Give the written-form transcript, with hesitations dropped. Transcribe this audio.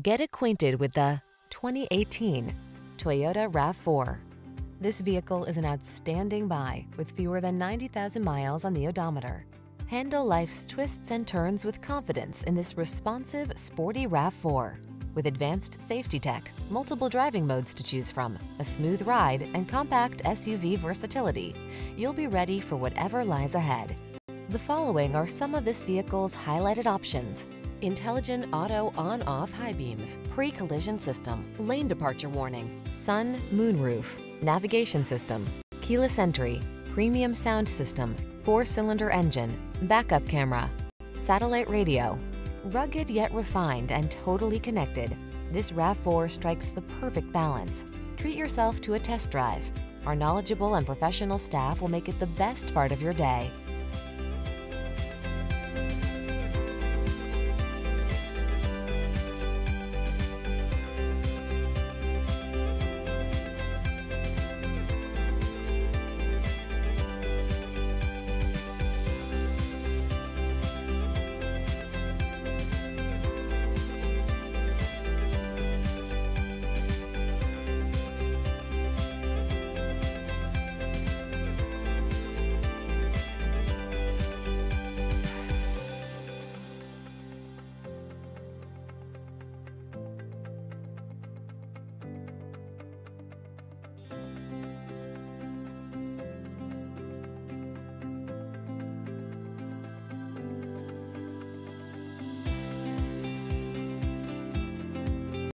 Get acquainted with the 2018 Toyota RAV4. This vehicle is an outstanding buy with fewer than 90,000 miles on the odometer. Handle life's twists and turns with confidence in this responsive, sporty RAV4. With advanced safety tech, multiple driving modes to choose from, a smooth ride, and compact SUV versatility, you'll be ready for whatever lies ahead. The following are some of this vehicle's highlighted options: intelligent auto on-off high beams, pre-collision system, lane departure warning, sun, moonroof, navigation system, keyless entry, premium sound system, 4-cylinder engine, backup camera, satellite radio. Rugged yet refined and totally connected, this RAV4 strikes the perfect balance. Treat yourself to a test drive. Our knowledgeable and professional staff will make it the best part of your day.